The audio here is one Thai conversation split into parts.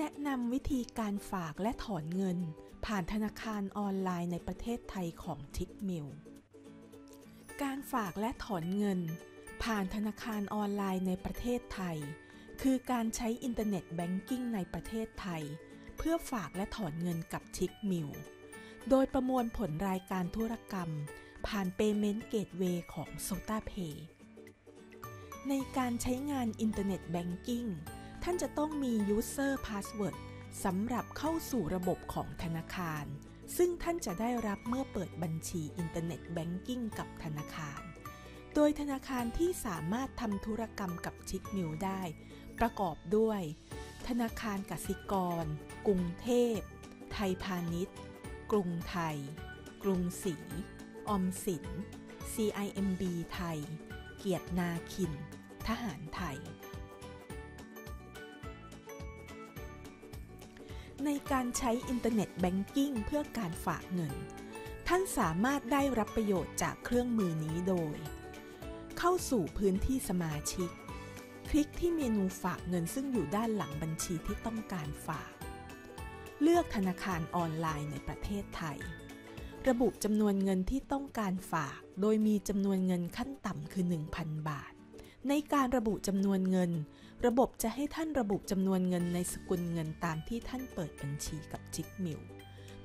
แนะนำวิธีการฝากและถอนเงินผ่านธนาคารออนไลน์ในประเทศไทยของ Tickmill การฝากและถอนเงินผ่านธนาคารออนไลน์ในประเทศไทยคือการใช้อินเทอร์เน็ตแบงกิ้งในประเทศไทยเพื่อฝากและถอนเงินกับ Tickmill โดยประมวลผลรายการธุรกรรมผ่าน Payment Gateway ของ SotaPay ในการใช้งานอินเทอร์เน็ตแบงกิ้งท่านจะต้องมี User Password สำหรับเข้าสู่ระบบของธนาคารซึ่งท่านจะได้รับเมื่อเปิดบัญชีอินเทอร์เน็ตแบงกิ้งกับธนาคารโดยธนาคารที่สามารถทำธุรกรรมกับ Tickmill ได้ประกอบด้วยธนาคารกสิกรกรุงเทพไทยพาณิชย์กรุงไทยกรุงศรีออมสิน CIMB ไทยเกียรตินาคินทหารไทยในการใช้อินเทอร์เน็ตแบงกิ้งเพื่อการฝากเงินท่านสามารถได้รับประโยชน์จากเครื่องมือนี้โดยเข้าสู่พื้นที่สมาชิกคลิกที่เมนูฝากเงินซึ่งอยู่ด้านหลังบัญชีที่ต้องการฝากเลือกธนาคารออนไลน์ในประเทศไทยระบุจำนวนเงินที่ต้องการฝากโดยมีจำนวนเงินขั้นต่ำคือ 1,000 บาทในการระบุจำนวนเงินระบบจะให้ท่านระบุจำนวนเงินในสกุลเงินตามที่ท่านเปิดบัญชีกับ Tickmill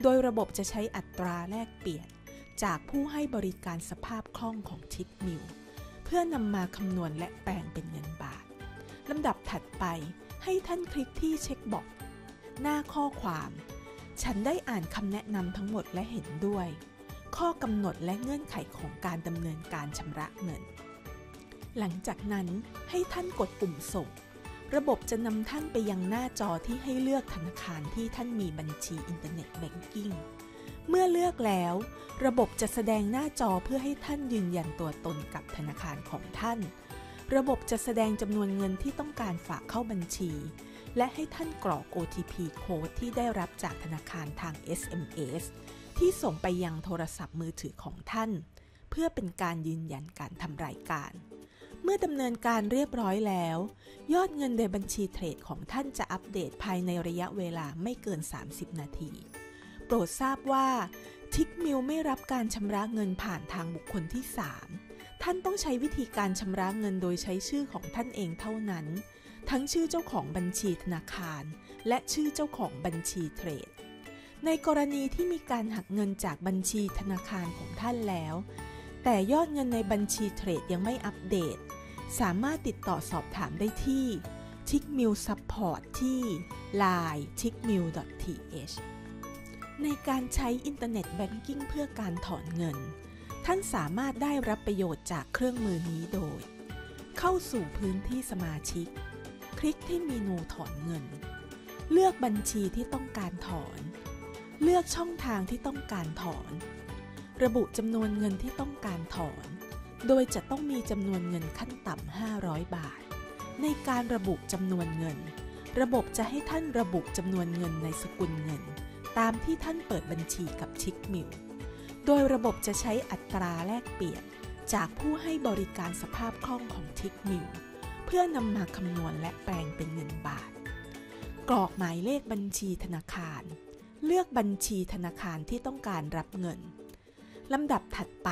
โดยระบบจะใช้อัตราแลกเปลี่ยนจากผู้ให้บริการสภาพคล่องของ Tickmill เพื่อนำมาคำนวณและแปลงเป็นเงินบาทลำดับถัดไปให้ท่านคลิกที่เช็คบอกหน้าข้อความฉันได้อ่านคำแนะนำทั้งหมดและเห็นด้วยข้อกำหนดและเงื่อนไขของการดำเนินการชำระเงินหลังจากนั้นให้ท่านกดปุ่มส่งระบบจะนำท่านไปยังหน้าจอที่ให้เลือกธนาคารที่ท่านมีบัญชีอินเทอร์เน็ตแบงกิ้งเมื่อเลือกแล้วระบบจะแสดงหน้าจอเพื่อให้ท่านยืนยันตัวตนกับธนาคารของท่านระบบจะแสดงจำนวนเงินที่ต้องการฝากเข้าบัญชีและให้ท่านกรอก OTP โค้ดที่ได้รับจากธนาคารทาง SMS ที่ส่งไปยังโทรศัพท์มือถือของท่านเพื่อเป็นการยืนยันการทำรายการเมื่อดำเนินการเรียบร้อยแล้วยอดเงินในบัญชีเทรดของท่านจะอัปเดตภายในระยะเวลาไม่เกิน30 นาทีโปรดทราบว่า Tickmill ไม่รับการชำระเงินผ่านทางบุคคลที่ 3ท่านต้องใช้วิธีการชำระเงินโดยใช้ชื่อของท่านเองเท่านั้นทั้งชื่อเจ้าของบัญชีธนาคารและชื่อเจ้าของบัญชีเทรดในกรณีที่มีการหักเงินจากบัญชีธนาคารของท่านแล้วแต่ยอดเงินในบัญชีเทรดยังไม่อัปเดตสามารถติดต่อสอบถามได้ที่ Tickmill Support ที่ line tickmill.th ในการใช้อินเทอร์เน็ตแบงกิ้งเพื่อการถอนเงินท่านสามารถได้รับประโยชน์จากเครื่องมือนี้โดยเข้าสู่พื้นที่สมาชิกคลิกที่เมนูถอนเงินเลือกบัญชีที่ต้องการถอนเลือกช่องทางที่ต้องการถอนระบุจำนวนเงินที่ต้องการถอนโดยจะต้องมีจำนวนเงินขั้นต่ำ500บาทในการระบุจำนวนเงินระบบจะให้ท่านระบุจำนวนเงินในสกุลเงินตามที่ท่านเปิดบัญชีกับ Tickmill โดยระบบจะใช้อัตราแลกเปลี่ยนจากผู้ให้บริการสภาพคล่องของ Tickmillเพื่อนำมาคำนวณและแปลงเป็นเงินบาทกรอกหมายเลขบัญชีธนาคารเลือกบัญชีธนาคารที่ต้องการรับเงินลำดับถัดไป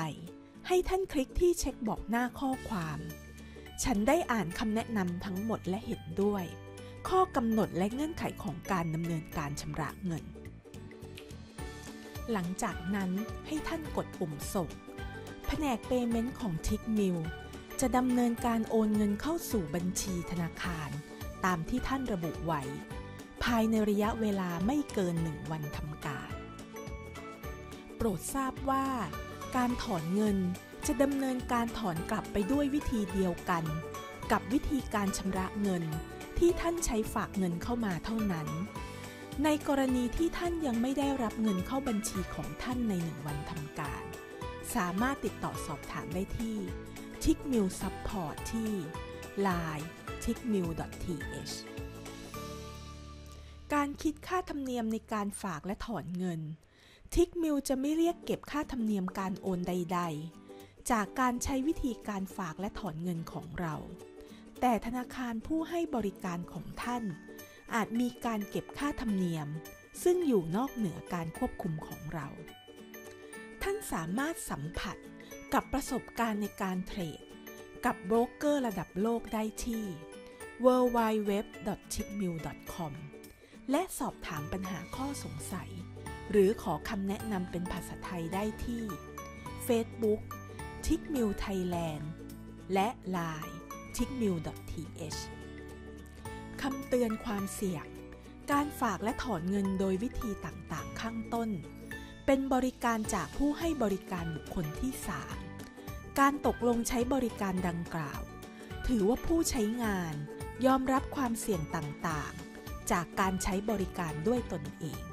ให้ท่านคลิกที่เช็คบอกหน้าข้อความฉันได้อ่านคำแนะนำทั้งหมดและเห็นด้วยข้อกำหนดและเงื่อนไขของการดำเนินการชำระเงินหลังจากนั้นให้ท่านกดปุ่มส่งแผนก Payment ของ Tickmillจะดำเนินการโอนเงินเข้าสู่บัญชีธนาคารตามที่ท่านระบุไว้ภายในระยะเวลาไม่เกิน1วันทำการโปรดทราบว่าการถอนเงินจะดำเนินการถอนกลับไปด้วยวิธีเดียวกันกับวิธีการชำระเงินที่ท่านใช้ฝากเงินเข้ามาเท่านั้นในกรณีที่ท่านยังไม่ได้รับเงินเข้าบัญชีของท่านใน1วันทำการสามารถติดต่อสอบถามได้ที่Tickmill Support ที่ line tickmill.th การคิดค่าธรรมเนียมในการฝากและถอนเงิน Tickmill จะไม่เรียกเก็บค่าธรรมเนียมการโอนใดๆจากการใช้วิธีการฝากและถอนเงินของเราแต่ธนาคารผู้ให้บริการของท่าน อาจมีการเก็บค่าธรรมเนียมซึ่งอยู่นอกเหนือการควบคุมของเราท่านสามารถสัมผัสกับประสบการณ์ในการเทรดกับโบรกเกอร์ระดับโลกได้ที่ www.tickmill.com และสอบถามปัญหาข้อสงสัยหรือขอคำแนะนำเป็นภาษาไทยได้ที่ Facebook Tickmill Thailand และ Line tickmill.th คำเตือนความเสี่ยงการฝากและถอนเงินโดยวิธีต่างๆข้างต้นเป็นบริการจากผู้ให้บริการบุคคลที่3การตกลงใช้บริการดังกล่าวถือว่าผู้ใช้งานยอมรับความเสี่ยงต่างๆจากการใช้บริการด้วยตนเอง